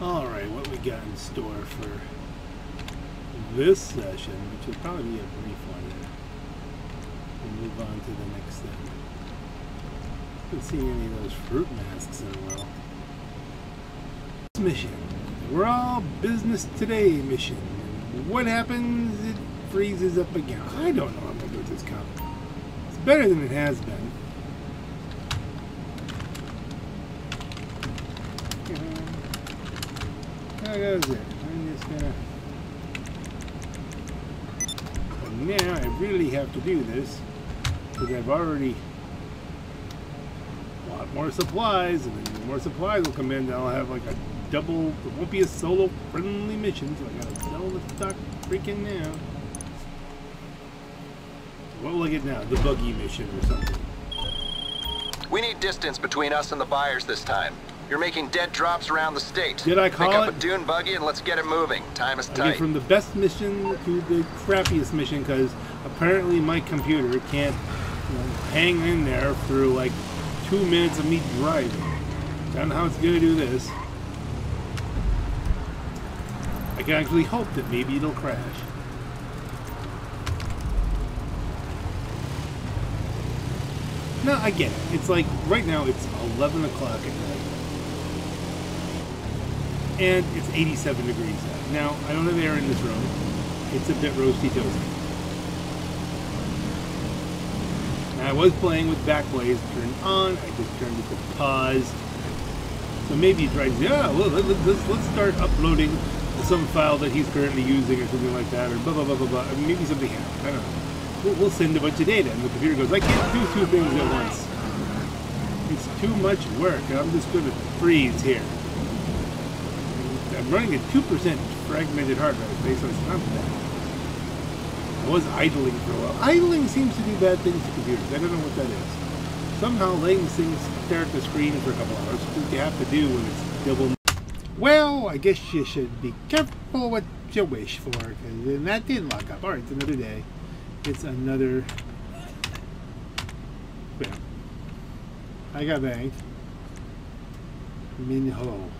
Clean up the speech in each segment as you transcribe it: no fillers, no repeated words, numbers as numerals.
Alright, what we got in store for this session, which will probably be a brief one there. We'll move on to the next thing. I haven't seen any of those fruit masks in a while. Mission. We're all business today mission. What happens? It freezes up again. I don't know how I'm going to do with this cup. It's better than it has been. How goes it? I'm just gonna... And now I really have to do this because I've already bought more supplies, and then more supplies will come in, and I'll have like a double... It won't be a solo-friendly mission, so I gotta sell the stock freaking now. What will I get now? The buggy mission or something. We need distance between us and the buyers this time. You're making dead drops around the state. Did I call it? Pick up a dune buggy and let's get it moving. Time is tight. Okay, from the best mission to the crappiest mission, because apparently my computer can't hang in there through like 2 minutes of me driving. I don't know how it's going to do this. I can actually hope that maybe it'll crash. No, I get it. It's like, right now it's 11 o'clock at night. And it's 87 degrees out. Now, I don't have air in this room. It's a bit roasty toasty. I was playing with backblaze turned on. I just turned it to pause. So maybe it drives, yeah, well, let's start uploading some file that he's currently using or something like that, or blah, blah, blah, blah, blah. Maybe something happened. I don't know. We'll send a bunch of data, and the computer goes, I can't do two things at once. It's too much work. I'm just going to freeze here. I'm running at 2% fragmented hard drive space, so it's not bad. I was idling for a while. Idling seems to do bad things to computers. I don't know what that is. Somehow letting things stare at the screen for a couple hours, what you have to do when it's double. Well, I guess you should be careful what you wish for, because then that did lock up. Alright, it's another day. It's another... Well, I got banged. Minho.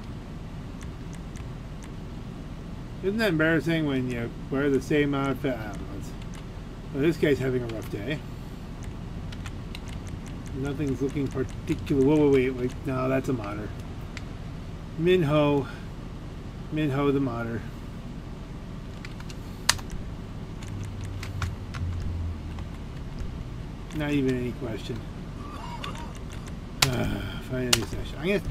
Isn't that embarrassing when you wear the same outfit? I don't know. Well, this guy's having a rough day. Nothing's looking particular. Whoa, wait, wait. No, that's a modder. Minho. Minho the modder. Not even any question. Finally, session.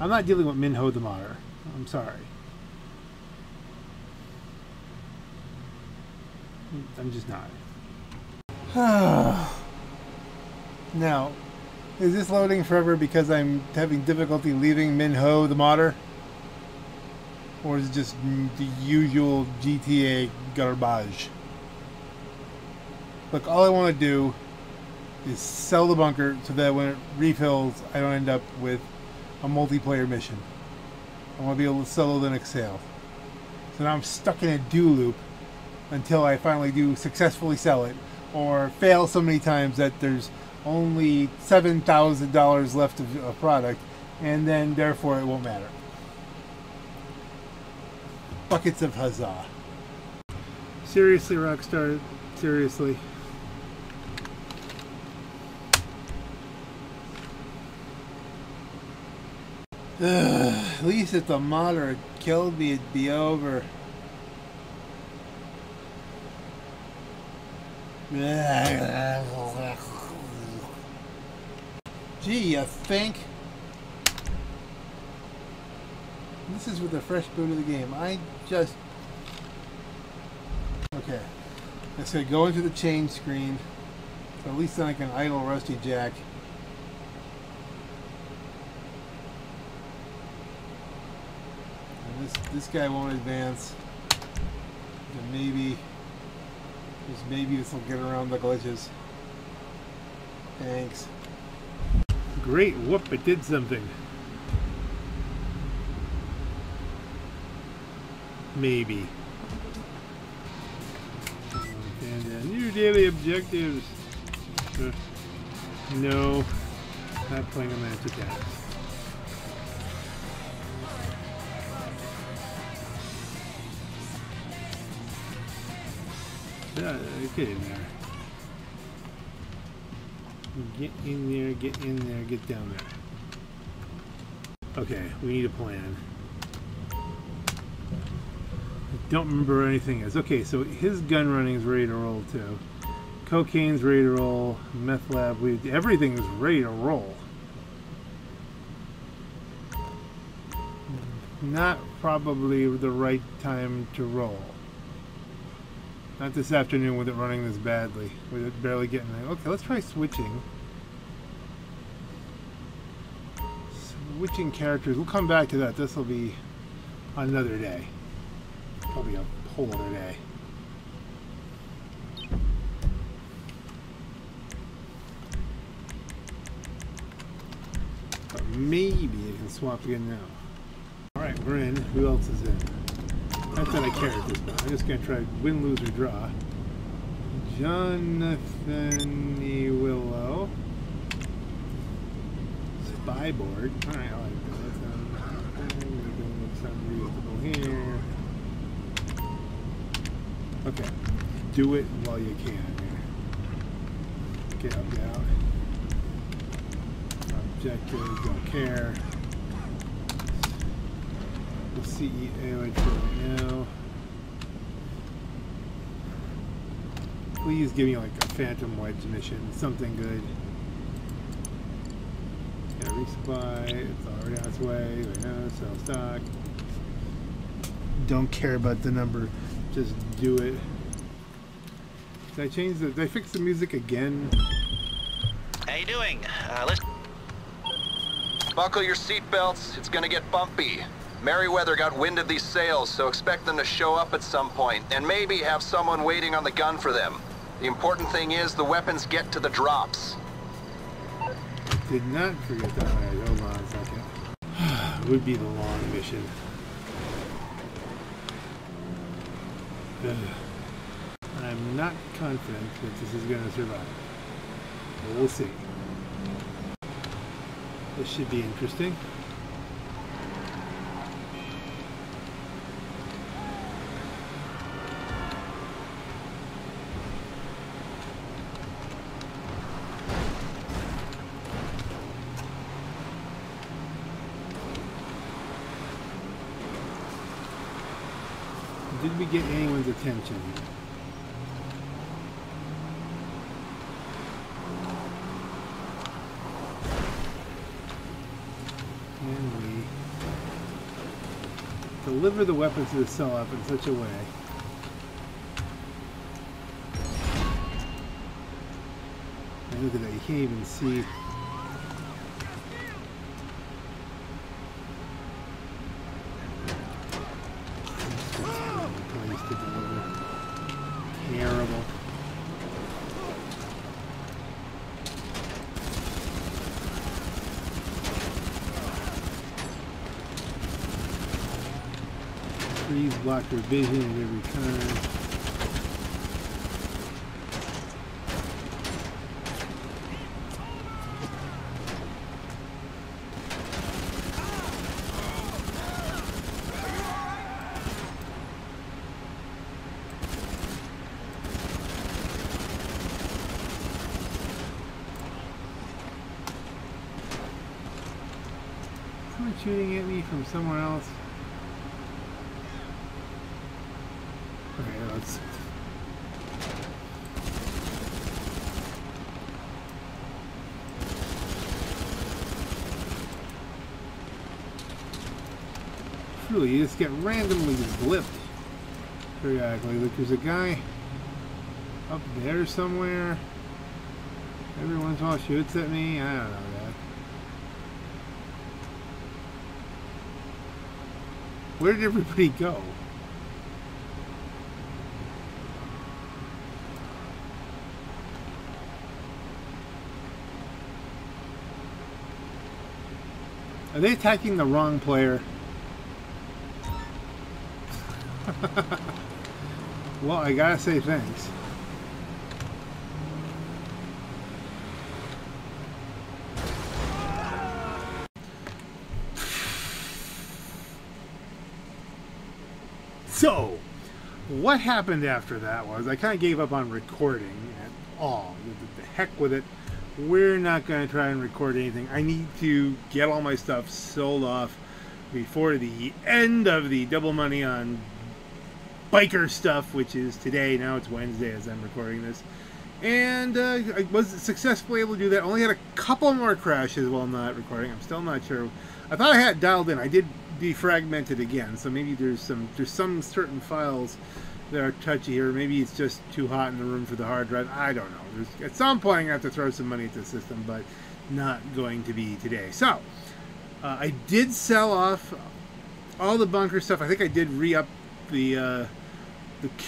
I'm not dealing with Minho the modder. I'm sorry. I'm just not. Now, is this loading forever because I'm having difficulty leaving Minho the modder? Or is it just the usual GTA garbage? Look, all I want to do is sell the bunker so that when it refills, I don't end up with a multiplayer mission. I want to be able to sell the next sale. So now I'm stuck in a do loop until I finally do successfully sell it, or fail so many times that there's only $7,000 left of a product, and then therefore it won't matter. Buckets of huzzah. Seriously, Rockstar, seriously. At least if the modder had killed me, it'd be over. Gee, you think? This is with a fresh boot of the game. I just... Okay. It's going to go into the change screen. So at least then I can idle Rusty Jack. And this guy won't advance. And maybe... Just maybe this will get around the glitches. Thanks. Great, whoop, it did something. Maybe. And new daily objectives. No, not playing a match of cats. Yeah, get in there. Get in there, get in there, get down there. Okay, we need a plan. I don't remember where anything is. Okay, so his gun running is ready to roll too. Cocaine's ready to roll. Meth lab, everything's ready to roll. Not probably the right time to roll. Not this afternoon with it running this badly. With it barely getting there. Okay, let's try switching. Switching characters. We'll come back to that. This will be another day. Probably a whole other day. But maybe I can swap again now. Alright, we're in. Who else is in? Not that I care at this point. I'm just going to try win, lose, or draw. Jonathan E. Willow. Spy board. Alright, I like that. That sounds reasonable here. Okay. Do it while you can. Get out, get out. Objectives, don't care. The CEO right now. Please give me like a Phantom Wedge mission, something good. Yeah, resupply, it's already on its way right now, sell stock. Don't care about the number, just do it. Did I change the, did I fix the music again? How you doing? Let's buckle your seatbelts, it's gonna get bumpy. Merryweather got wind of these sales, so expect them to show up at some point, and maybe have someone waiting on the gun for them. The important thing is the weapons get to the drops. Did not forget that. Right, hold on a second. It would be the long mission. I'm not confident that this is going to survive. But we'll see. This should be interesting. Did we get anyone's attention? And we deliver the weapons to the cell up in such a way that they can't even see. Please block their vision at every turn. Someone shooting at me from somewhere else. Truly, you just get randomly blipped periodically. Look, there's a guy up there somewhere. Every once in a while shoots at me. I don't know that. Where did everybody go? Are they attacking the wrong player? Well, I gotta say thanks. So, What happened after that was I kind of gave up on recording at all. The heck with it. We're not going to try and record anything. I need to get all my stuff sold off before the end of the Double Money on Biker stuff, which is today. Now it's Wednesday as I'm recording this. And I was successfully able to do that. Only had a couple more crashes while not recording. I'm still not sure. I thought I had it dialed in. I did defragment it again, so maybe there's some certain files that are touchy here. Maybe it's just too hot in the room for the hard drive. I don't know. At some point, I'm going to have to throw some money at the system, but not going to be today. So, I did sell off all the bunker stuff. I think I did re-up the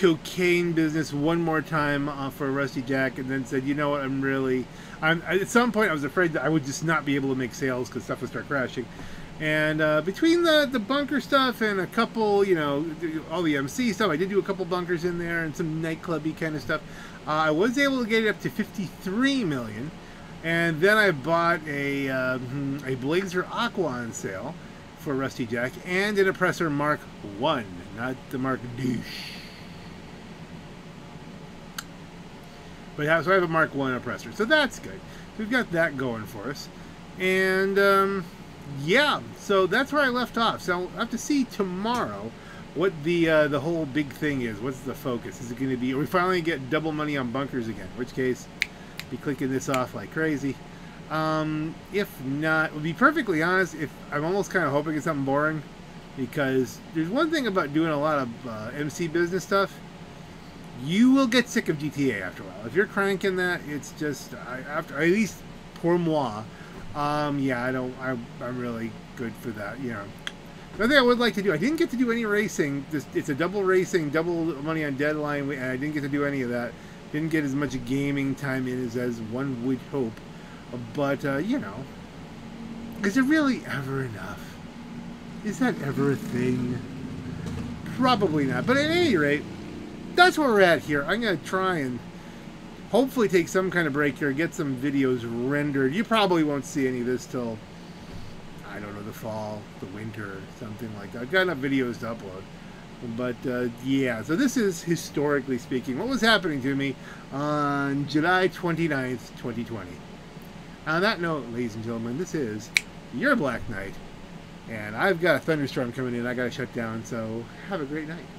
cocaine business one more time for Rusty Jack, and then said, you know what, I'm at some point I was afraid that I would just not be able to make sales because stuff would start crashing. And between the bunker stuff and a couple, you know, all the MC stuff, I did do a couple bunkers in there and some nightclub-y kind of stuff. I was able to get it up to 53 million, and then I bought a Blazer Aqua on sale for Rusty Jack and an Oppressor Mark I, not the Mark Douche. But so I have a Mark I Oppressor, so that's good. We've got that going for us, and yeah, so that's where I left off. So I'll have to see tomorrow what the whole big thing is. What's the focus? Is it going to be? Are we finally get double money on bunkers again? In which case, I'll be clicking this off like crazy. If not, to be perfectly honest, if I'm almost kind of hoping it's something boring, because there's one thing about doing a lot of MC business stuff. You will get sick of GTA after a while. If you're cranking that, it's just at least pour moi. Yeah, I'm really good for that. You know, another thing I would like to do. I didn't get to do any racing. It's a double racing, double money on deadline, and I didn't get to do any of that. Didn't get as much gaming time in as one would hope. But you know, is it really ever enough? Is that ever a thing? Probably not. But at any rate, that's where we're at here. I'm going to try and hopefully take some kind of break here, get some videos rendered. You probably won't see any of this till, I don't know, the fall, the winter, something like that. I've got enough videos to upload. But, yeah, so this is, historically speaking, what was happening to me on July 29th, 2020. On that note, ladies and gentlemen, this is your Black Knight. And I've got a thunderstorm coming in. I got to shut down, so have a great night.